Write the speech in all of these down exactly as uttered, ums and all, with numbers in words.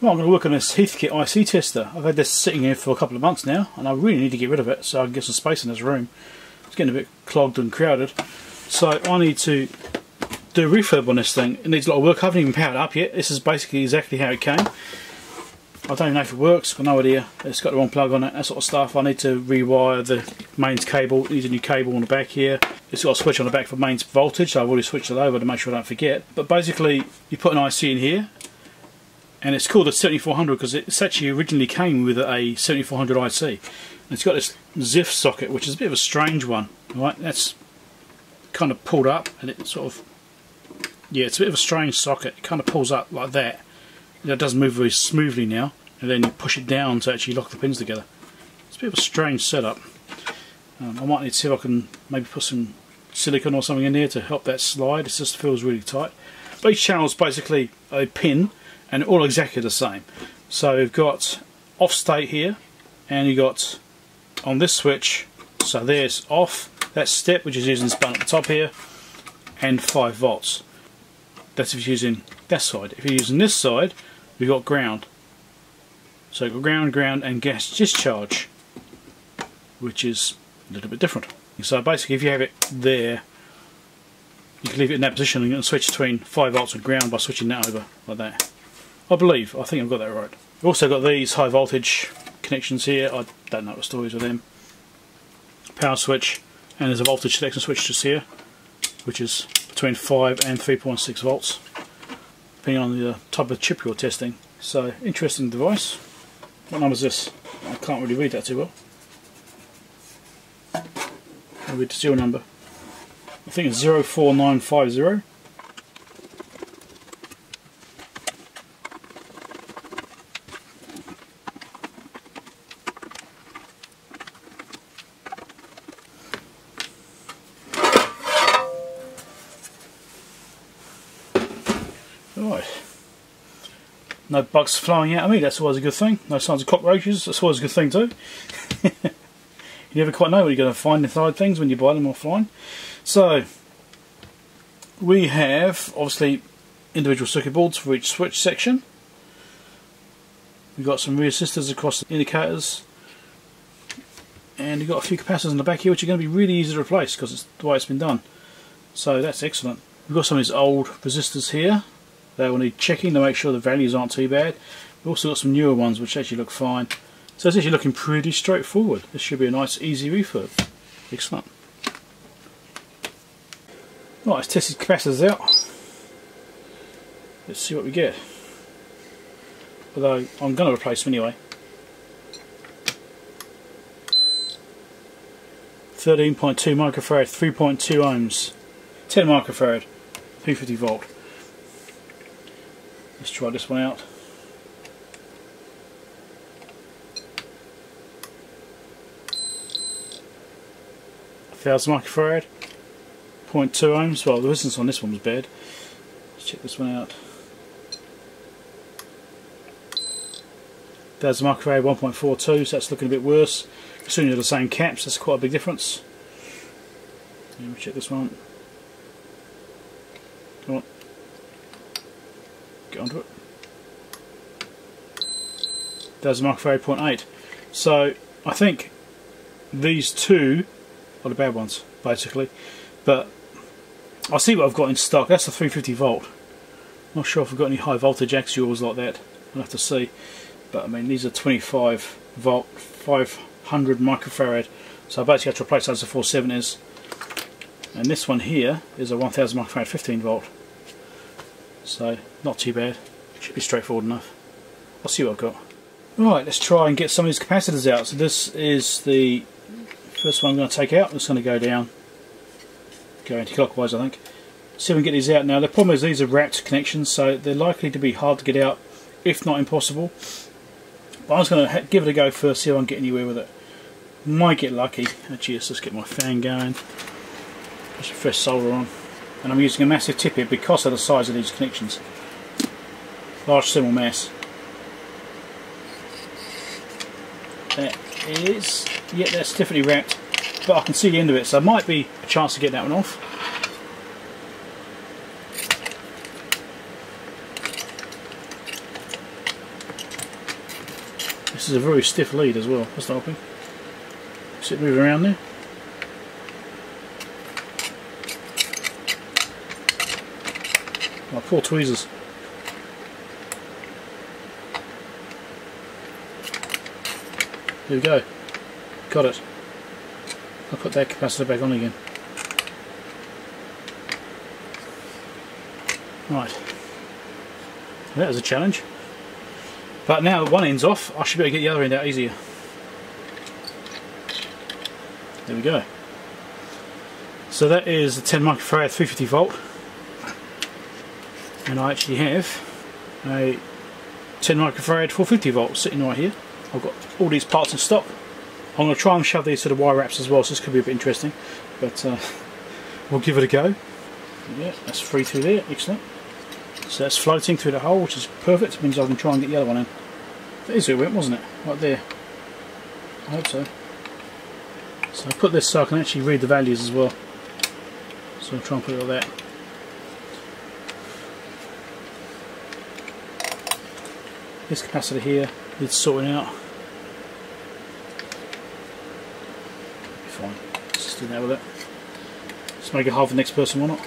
Well, I'm going to work on this Heathkit I C tester. I've had this sitting here for a couple of months now, and I really need to get rid of it so I can get some space in this room. It's getting a bit clogged and crowded, so I need to do a refurb on this thing. It needs a lot of work. I haven't even powered it up yet. This is basically exactly how it came. I don't even know if it works, I've got no idea. It's got the wrong plug on it, that sort of stuff. I need to rewire the mains cable. It needs a new cable on the back here. It's got a switch on the back for mains voltage, so I've already switched it over to make sure I don't forget. But basically, you put an I C in here, and it's called a seventy-four hundred because it's actually originally came with a seventy-four hundred I C. And it's got this ZIF socket, which is a bit of a strange one, right? That's kind of pulled up, and it sort of, yeah, it's a bit of a strange socket. It kind of pulls up like that. It doesn't move very smoothly now. And then you push it down to actually lock the pins together. It's a bit of a strange setup. Um, I might need to see if I can maybe put some silicone or something in there to help that slide. It just feels really tight. But each channel is basically a pin, and all exactly the same. So we've got off state here, and you got on this switch. So there's off. That's step, which is using this button at the top here, and five volts. That's if you're using that side. If you're using this side, we've got ground. So ground, ground, and gas discharge, which is a little bit different. So basically, if you have it there, you can leave it in that position and switch between five volts and ground by switching that over like that. I believe, I think I've got that right. We've also got these high voltage connections here. I don't know what the stories with them. Power switch, and there's a voltage selection switch just here, which is between five and three point six volts, depending on the type of chip you're testing. So, interesting device. What number is this? I can't really read that too well. I'll read the serial number. I think it's zero four nine five zero. Right. No bugs flowing out of me, that's always a good thing. No signs of cockroaches, that's always a good thing too. You never quite know what you're going to find inside things when you buy them offline. So, we have, obviously, individual circuit boards for each switch section. We've got some resistors across the indicators. And you've got a few capacitors in the back here, which are going to be really easy to replace, because it's the way it's been done. So that's excellent. We've got some of these old resistors here. They will need checking to make sure the values aren't too bad. We've also got some newer ones, which actually look fine. So it's actually looking pretty straightforward. This should be a nice easy refurb. Excellent. Right, let's test these capacitors out. Let's see what we get. Although I'm going to replace them anyway. thirteen point two microfarad, three point two ohms, ten microfarad, two hundred fifty volt. Let's try this one out. one thousand microfarad, zero point two ohms. Well, the resistance on this one was bad. Let's check this one out. one thousand microfarad, one point four two, so that's looking a bit worse. Assuming they're the same caps, that's quite a big difference. Let me check this one. Come on. Get onto it. one thousand microfarad, zero point eight. So, I think these two are the bad ones, basically, but I see what I've got in stock. That's the three hundred fifty volt. Not sure if I've got any high voltage axials like that. I'll have to see. But I mean, these are twenty-five volt, five hundred microfarad. So I basically have to replace those to four seventies. And this one here is a one thousand microfarad, fifteen volt. So not too bad. Should be straightforward enough. I'll see what I've got. Right, let's try and get some of these capacitors out. So this is the first one I'm going to take out. It's going to go down, go anti-clockwise, I think. See if we can get these out now. The problem is these are wrapped connections, so they're likely to be hard to get out, if not impossible. But I'm just going to give it a go first, see if I can get anywhere with it. Might get lucky. Actually, let's just get my fan going. Just fresh solder on, and I'm using a massive tip here because of the size of these connections. Large thermal mass. There. Is yeah, that's definitely wrapped, but I can see the end of it, so it might be a chance to get that one off. This is a very stiff lead as well, that's not helping. See it move around there. My poor tweezers. There we go. Got it. I'll put that capacitor back on again. Right. That was a challenge. But now one end's off, I should be able to get the other end out easier. There we go. So that is the ten microfarad three fifty volt. And I actually have a ten microfarad four fifty volt sitting right here. I've got all these parts in stock. I'm going to try and shove these to the wire wraps as well, so this could be a bit interesting. But uh, we'll give it a go. Yeah, that's free through there, excellent. So that's floating through the hole, which is perfect. It means I can try and get the other one in. That is where it went, wasn't it? Right there. I hope so. So I put this so I can actually read the values as well. So I'll try and put it like that. This capacitor here needs sorting out. Fine, let's just do that with it. Let's make it hard for the next person, why not?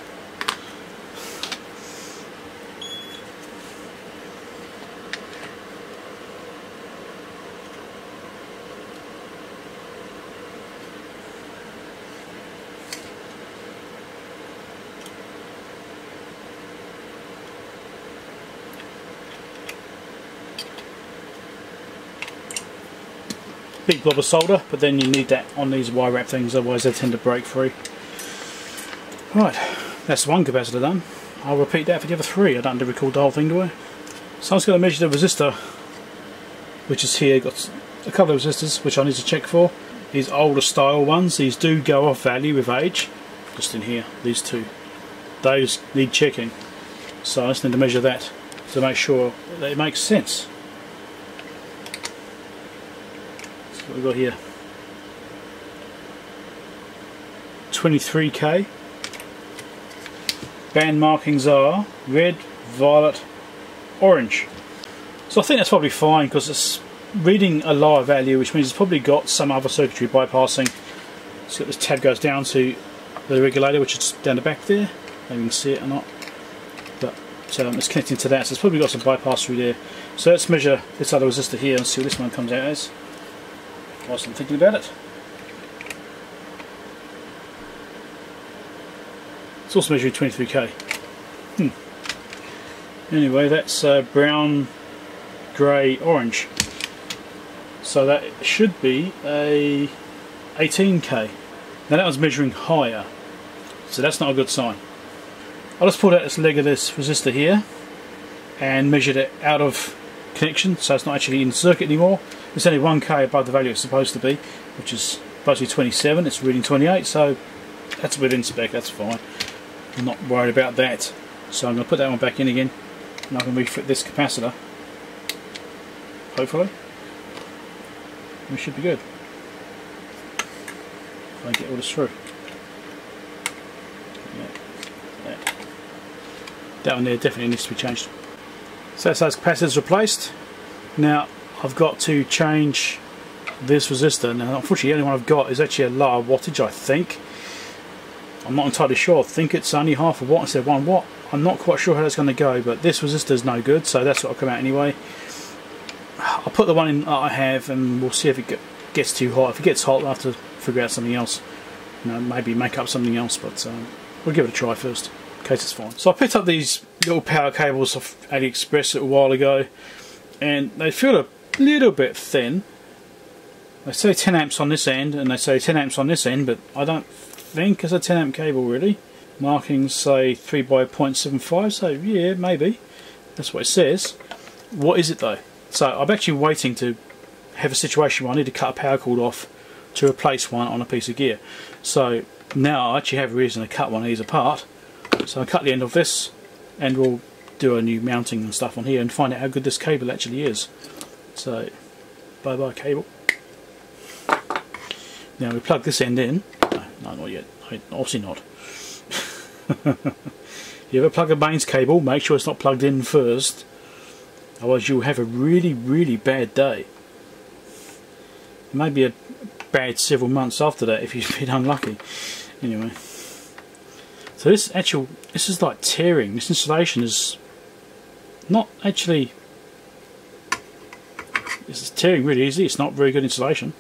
Big blob of solder, but then you need that on these wire wrap things, otherwise they tend to break free. Right, that's one capacitor done. I'll repeat that for the other three. I don't have to record the whole thing, do I? So I'm just going to measure the resistor, which is here. Got a couple of resistors which I need to check for. These older style ones, these do go off value with age. Just in here, these two. Those need checking. So I just need to measure that to make sure that it makes sense. What we've got here, twenty-three K. Band markings are red, violet, orange. So I think that's probably fine because it's reading a lower value, which means it's probably got some other circuitry bypassing. So this tab goes down to the regulator, which is down the back there. I don't know if you can see it or not, but um, it's connecting to that, so it's probably got some bypass through there. So let's measure this other resistor here and see what this one comes out as. Whilst I'm thinking about it. It's also measuring twenty-three K. Hmm. Anyway, that's uh, brown, grey, orange. So that should be a eighteen K. Now that one's measuring higher, so that's not a good sign. I'll just pull out this leg of this resistor here and measured it out of connection, so it's not actually in circuit anymore. It's only one K above the value it's supposed to be, which is basically twenty-seven, it's reading twenty-eight, so that's within spec, that's fine. I'm not worried about that. So I'm going to put that one back in again, and I can refit this capacitor. Hopefully. We should be good. If I get all this through. Yeah. Yeah. That one there definitely needs to be changed. So that's those capacitors replaced. Now, I've got to change this resistor. Now unfortunately the only one I've got is actually a lower wattage, I think. I'm not entirely sure, I think it's only half a watt instead of one watt. I'm not quite sure how that's going to go, but this resistor is no good, so that's what I'll come out anyway. I'll put the one in that I have and we'll see if it gets too hot. If it gets hot I'll have to figure out something else. You know, maybe make up something else, but um, we'll give it a try first, in case it's fine. So I picked up these little power cables off AliExpress a while ago, and they feel a little bit thin. They say ten amps on this end and they say ten amps on this end, but I don't think it's a ten amp cable really. Markings say three by zero point seven five, so yeah, maybe that's what it says. What is it though? So I'm actually waiting to have a situation where I need to cut a power cord off to replace one on a piece of gear. So now I actually have a reason to cut one of these apart, so I'll cut the end of this and we'll do a new mounting and stuff on here and find out how good this cable actually is. So, bye bye cable. Now we plug this end in. No, no, not yet. I, obviously not. You ever plug a mains cable, make sure it's not plugged in first. Otherwise you'll have a really, really bad day. It may be about several months after that if you've been unlucky. Anyway, so this actual, this is like tearing. This installation is not actually, it's tearing really easy. It's not very good insulation,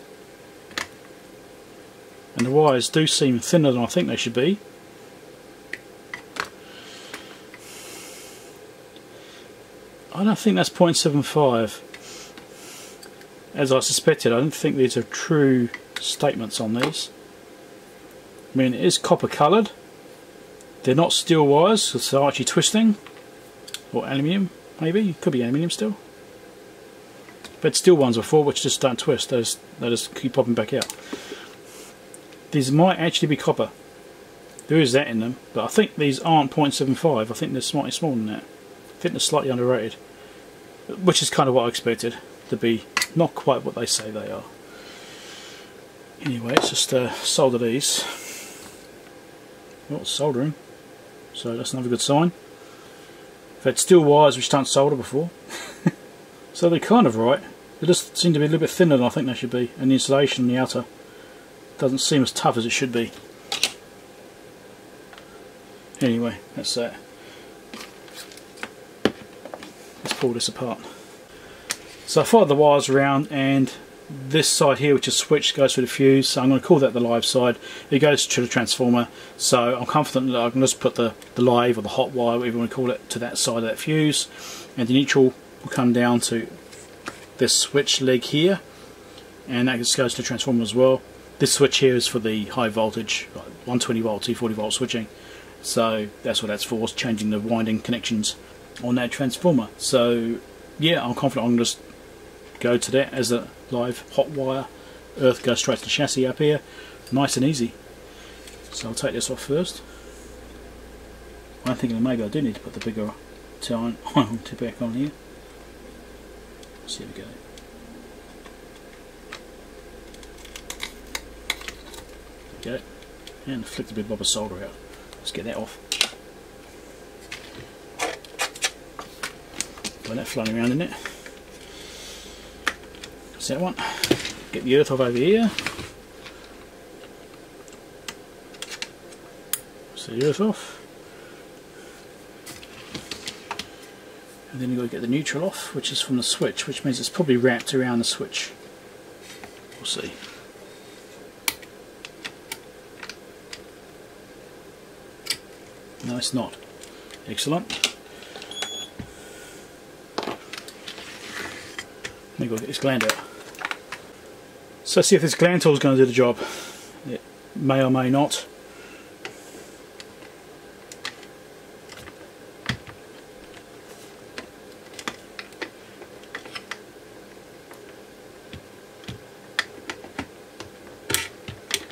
and the wires do seem thinner than I think they should be. I don't think that's zero point seven five, as I suspected. I don't think these are true statements on these. I mean, it is copper coloured. They're not steel wires, so they're actually twisting, or aluminium maybe. It could be aluminium still. But steel ones before, which just don't twist. They just, they just keep popping back out. These might actually be copper. There is that in them, but I think these aren't zero point seven five. I think they're slightly smaller than that. I think they're slightly underrated, which is kind of what I expected to be. Not quite what they say they are. Anyway, let's just uh, solder these. Well, it's soldering, so that's another good sign. I've had steel wires which don't solder before. So they're kind of right. They just seem to be a little bit thinner than I think they should be, and the insulation on the outer doesn't seem as tough as it should be. Anyway, that's that. Let's pull this apart. So I followed the wires around, and this side here, which is switched, goes through the fuse, so I'm going to call that the live side. It goes to the transformer, so I'm confident that I can just put the, the live or the hot wire, whatever you want to call it, to that side of that fuse, and the neutral will come down to this switch leg here, and that just goes to the transformer as well. This switch here is for the high voltage, like one twenty volt, two forty volt switching, so that's what that's for, changing the winding connections on that transformer. So yeah, I'm confident I can just go to that as a live hot wire. Earth goes straight to the chassis up here, nice and easy. So I'll take this off first. I'm thinking maybe I do need to put the bigger iron to back on here. Let's see how we go. There we go. And flick the big bob of solder out. Let's get that off. Don't that floating around in it. That's that one. Get the earth off over here. That's the earth off. And then you've got to get the neutral off, which is from the switch, which means it's probably wrapped around the switch. We'll see. No, it's not. Excellent. Then you've got to get this gland out. So let's see if this gland tool is going to do the job. It may or may not.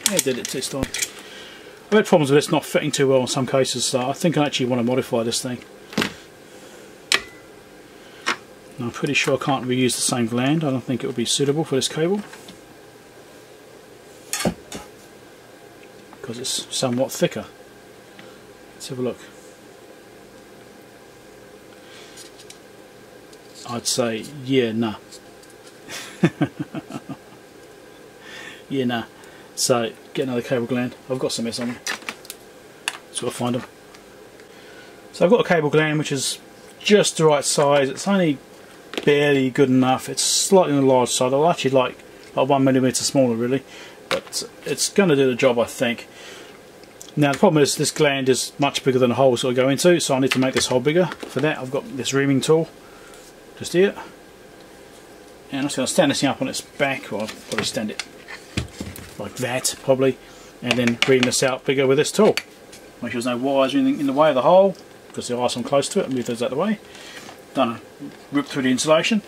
I did it this time. I've had problems with this not fitting too well in some cases, so I think I actually want to modify this thing. And I'm pretty sure I can't reuse the same gland. I don't think it would be suitable for this cable, because it's somewhat thicker. Let's have a look. I'd say, yeah, nah. Yeah, nah. So, get another cable gland. I've got some mess on me. So I'll find them. So I've got a cable gland which is just the right size. It's only barely good enough. It's slightly on the large side. I'll actually like, like one millimetre smaller really. But it's going to do the job, I think. Now the problem is this gland is much bigger than the hole it's going to go into, so I need to make this hole bigger. For that I've got this reaming tool just here. And I'm just going to stand this thing up on its back, or I'll probably stand it like that probably, and then ream this out bigger with this tool. Make sure there's no wires or anything in the way of the hole, because there are some close to it. Move those out of the way. Done. Rip through the insulation,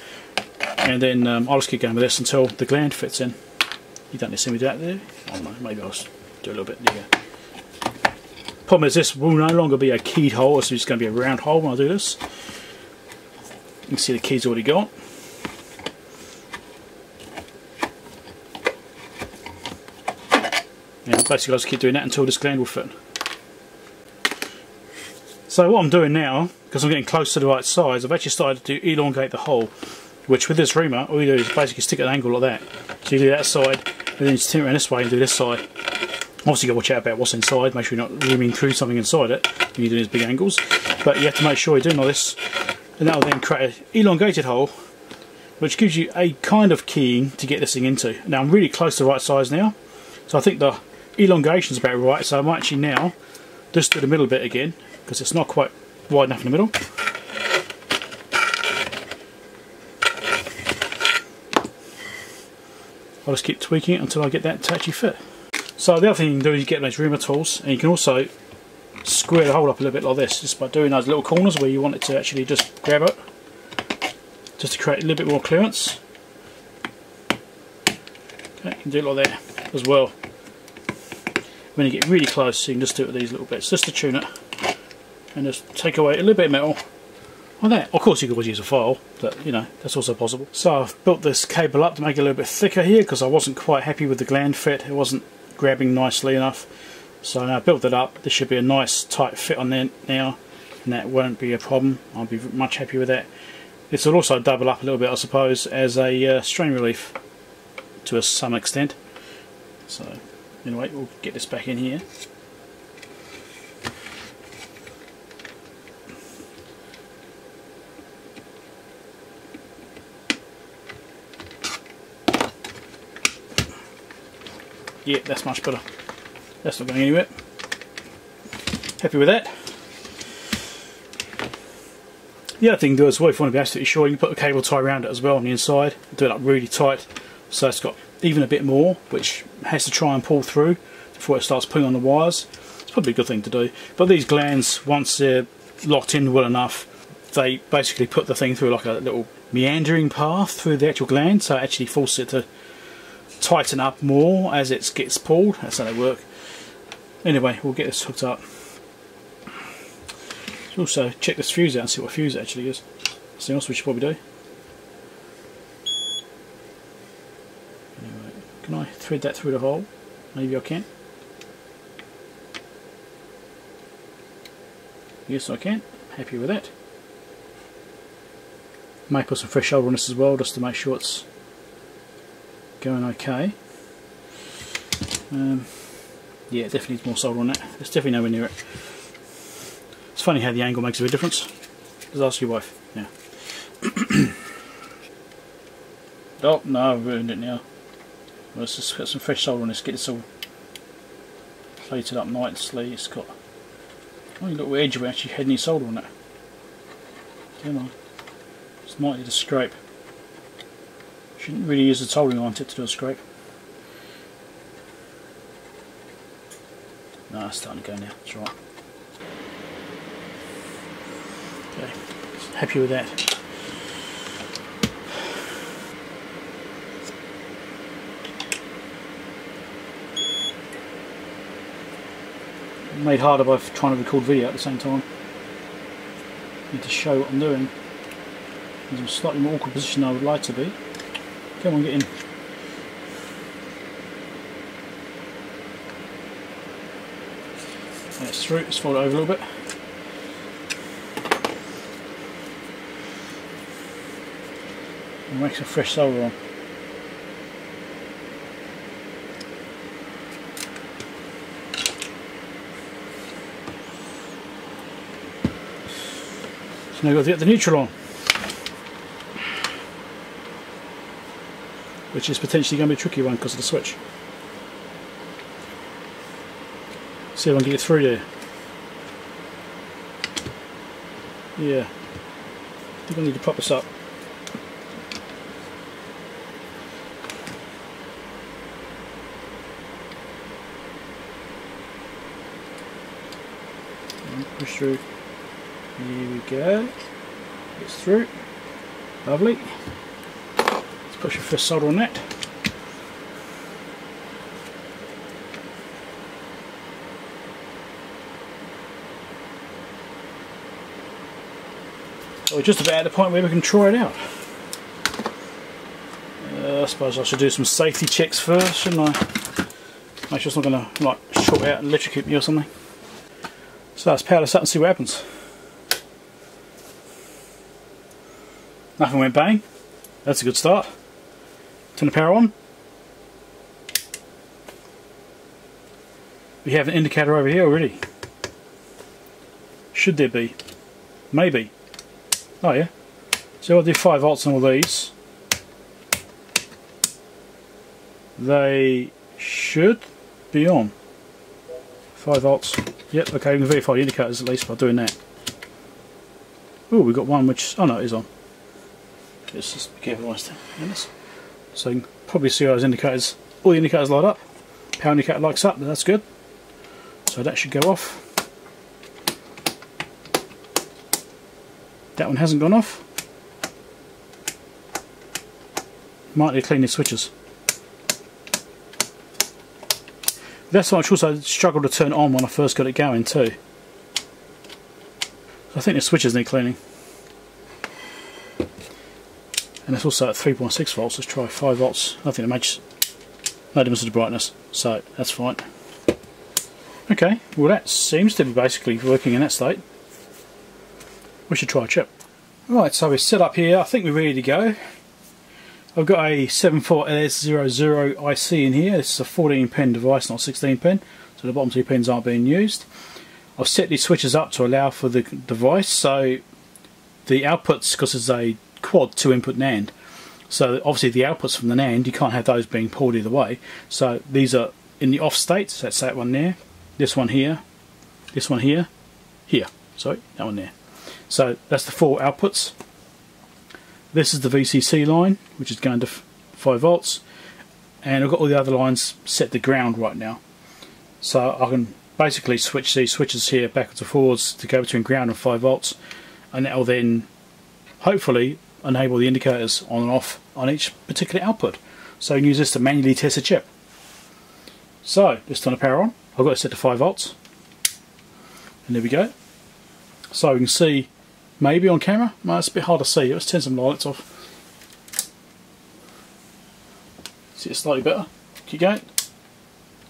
and then um, I'll just keep going with this until the gland fits in. You don't need to see me do that there. I don't know. Maybe I'll just do a little bit. There you go. Problem is, this will no longer be a keyed hole. It's just going to be a round hole when I do this. You can see the key's already gone. Yeah, basically I'll just keep doing that until this gland will fit. So what I'm doing now, because I'm getting close to the right size, I've actually started to elongate the hole. which with this reamer, all you do is basically stick at an angle like that. So you do that side, and then you turn it around this way and do this side. Obviously you've got to watch out about what's inside, make sure you're not reaming through something inside it when you're doing these big angles. But you have to make sure you're doing all this, and that will then create an elongated hole, which gives you a kind of keying to get this thing into. Now I'm really close to the right size now, so I think the elongation is about right, so I might actually now just do the middle bit again, because it's not quite wide enough in the middle. I'll just keep tweaking it until I get that to actually fit. So the other thing you can do is you get those reamer tools, and you can also square the hole up a little bit like this, just by doing those little corners where you want it to actually just grab it, just to create a little bit more clearance. Okay, you can do it like that as well. When you get really close, you can just do it with these little bits, just to tune it, and just take away a little bit of metal like that. Of course you could always use a file, but you know, that's also possible. So I've built this cable up to make it a little bit thicker here, because I wasn't quite happy with the gland fit, it wasn't grabbing nicely enough. So now I built it up, this should be a nice tight fit on there now, and that won't be a problem. I'll be much happy with that. This will also double up a little bit, I suppose, as a uh, strain relief to a, some extent. So anyway, we'll get this back in here. Yeah, that's much better. That's not going anywhere. Happy with that. The other thing to do as well, if you want to be absolutely sure, you can put a cable tie around it as well on the inside. Do it up really tight, so it's got even a bit more, which has to try and pull through before it starts pulling on the wires. It's probably a good thing to do. But these glands, once they're locked in well enough, they basically put the thing through like a little meandering path through the actual gland, so it actually forces it to tighten up more as it gets pulled. That's how they work. Anyway, we'll get this hooked up. Also check this fuse out and see what fuse it actually is. Something else we should probably do. Anyway, can I thread that through the hole? Maybe I can. Yes, I can. Happy with that. May put some fresh solder on this as well, just to make sure it's going okay. Um, yeah, it definitely needs more solder on it. It's definitely nowhere near it. It's funny how the angle makes a big difference. Just ask your wife now. Oh no, I've ruined it now. Let's just get some fresh solder on this, get this all plated up nicely. It's got only a little edge where it actually had any solder on it. Come on. It's mighty to scrape. Shouldn't really use the soldering iron tip to do a scrape. No, it's starting to go now, that's right. Okay, happy with that. Made harder by trying to record video at the same time. Need to show what I'm doing. There's a slightly more awkward position than I would like to be. Come on, get in. That's through, let's fold it over a little bit. And make some fresh solder on. So now we've got to get the neutral on, which is potentially going to be a tricky one because of the switch. See if I can get it through there. Yeah, I think I need to prop this up. Push through. Here we go. It's through. Lovely. Let's push your first solder on that. So we're just about at the point where we can try it out. Uh, I suppose I should do some safety checks first, shouldn't I? Make sure it's not going to like short out and electrocute me or something. So let's power this up and see what happens. Nothing went bang. That's a good start. Turn the power on. We have an indicator over here already. Should there be? Maybe. Oh yeah. So I'll do five volts on all these. They should be on. five volts. Yep, okay, we can verify the indicators at least by doing that. Oh, we've got one which, oh no, it is on. Let's just be careful last time. So you can probably see all those indicators, all the indicators light up. Power indicator lights up, but that's good. So that should go off. That one hasn't gone off. Might need to clean these switches. That's why I also struggled to turn it on when I first got it going too. I think the switches need cleaning. And it's also at three point six volts, let's try five volts. Nothing that makes no difference to the brightness, so that's fine. Okay, well that seems to be basically working in that state. We should try a chip. Right, so we're set up here, I think we're ready to go. I've got a seven four L S zero zero I C in here. This is a fourteen pin device, not sixteen pin, so the bottom two pins aren't being used. I've set these switches up to allow for the device, so the outputs, because it's a quad two input NAND, so obviously the outputs from the NAND, you can't have those being pulled either way. So these are in the off state, so that's that one there, this one here, this one here, here, sorry, that one there. So that's the four outputs. This is the V C C line, which is going to five volts, and I've got all the other lines set to ground right now. So I can basically switch these switches here backwards and forwards to go between ground and five volts, and that will then hopefully enable the indicators on and off on each particular output. So you can use this to manually test a chip. So let's turn the power on. I've got it set to five volts, and there we go. So we can see. Maybe on camera? No, it's a bit hard to see. Let's turn some lights off. See it slightly better? Keep going.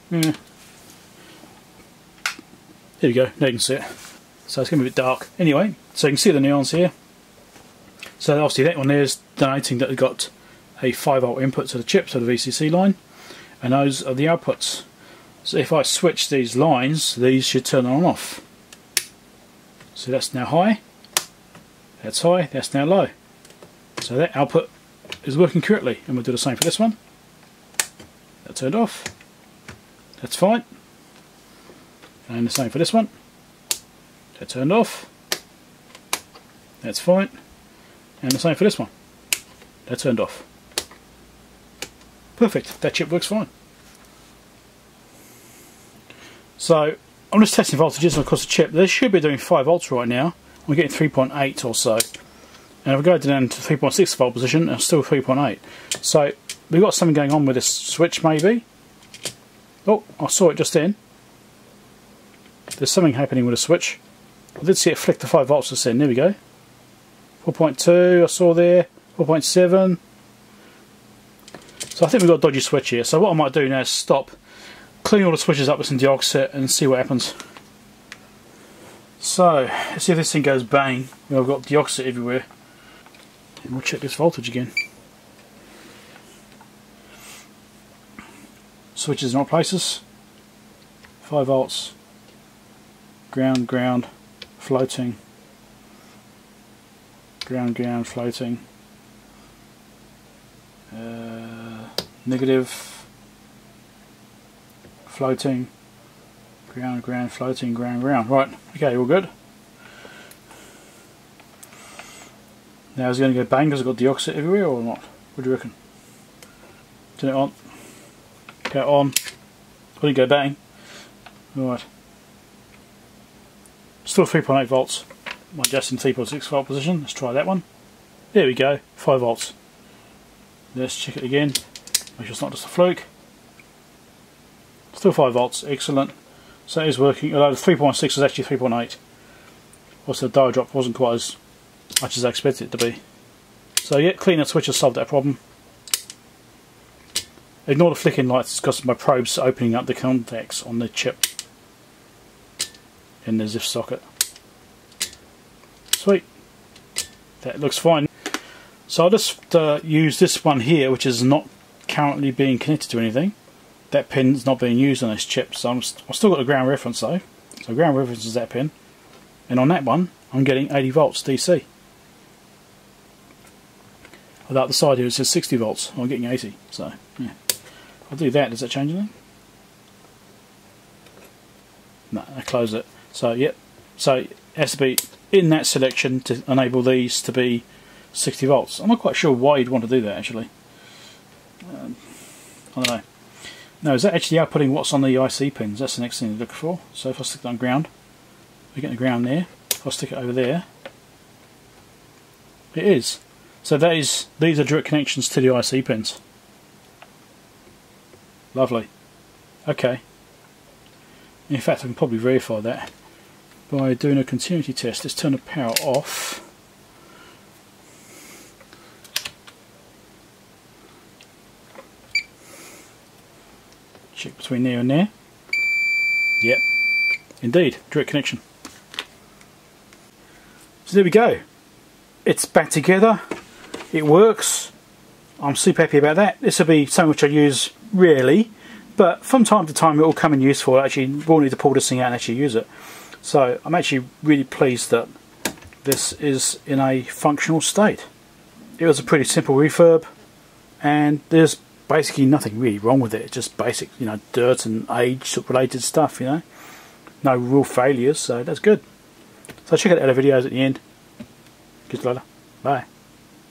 Yeah. There you go, now you can see it. So it's going to be a bit dark. Anyway, so you can see the neons here. So obviously that one there is donating that they've got a five volt input to the chip, so the V C C line. And those are the outputs. So if I switch these lines, these should turn on and off. So that's now high. That's high, that's now low. So that output is working correctly, and we'll do the same for this one. That turned off. That's fine. And the same for this one. That turned off. That's fine. And the same for this one. That turned off. Perfect, that chip works fine. So I'm just testing voltages across the chip. This should be doing five volts right now. We're getting three point eight or so, and if we go down to three point six volt position, it's still three point eight. So we've got something going on with this switch, maybe. Oh, I saw it just then. There's something happening with the switch. I did see it flick to five volts just then. There we go. four point two, I saw there. four point seven. So I think we've got a dodgy switch here. So what I might do now is stop, clean all the switches up with some Deoxit, and see what happens. So, let's see if this thing goes bang. I've got Deoxit everywhere. And we'll check this voltage again. Switches in all places. five volts. Ground, ground, floating. Ground, ground, floating. Uh, negative. Floating. Ground, ground, floating, ground, ground. Right, okay, all good. Now is it going to go bang because I've got Deoxit everywhere or not? What do you reckon? Turn it on. Go on. Will it go bang? Alright. Still three point eight volts. I'm adjusting three point six volt position. Let's try that one. There we go, five volts. Let's check it again. Make sure it's not just a fluke. Still five volts, excellent. So it is working, although the three point six is actually three point eight. Also the dial drop wasn't quite as much as I expected it to be. So yeah, cleaning the switch has solved that problem. Ignore the flicking lights because my probe's opening up the contacts on the chip in the ZIF socket. Sweet. That looks fine. So I'll just uh, use this one here, which is not currently being connected to anything. That pin's not being used on this chip, so I'm st I've still got the ground reference though. So ground reference is that pin, and on that one I'm getting eighty volts D C. Without the side here it says sixty volts, I'm getting eighty, so yeah. I'll do that. Does that change anything? No, I close it. So yep, so it has to be in that selection to enable these to be sixty volts. I'm not quite sure why you'd want to do that actually. Um, I don't know. Now, is that actually outputting what's on the I C pins? That's the next thing to look for. So if I stick it on ground, we get the ground there. If I stick it over there, it is. So that is, these are direct connections to the I C pins. Lovely. Okay. In fact, I can probably verify that by doing a continuity test. Let's turn the power off. Check between there and there. Yep, indeed, direct connection. So there we go. It's back together. It works. I'm super happy about that. This will be something which I use rarely, but from time to time it will come in useful. I actually will need to pull this thing out and actually use it. So I'm actually really pleased that this is in a functional state. It was a pretty simple refurb, and there's basically nothing really wrong with it. Just basic, you know, dirt and age related stuff, you know. No real failures, so that's good. So check out the other videos at the end. Catch you later. Bye.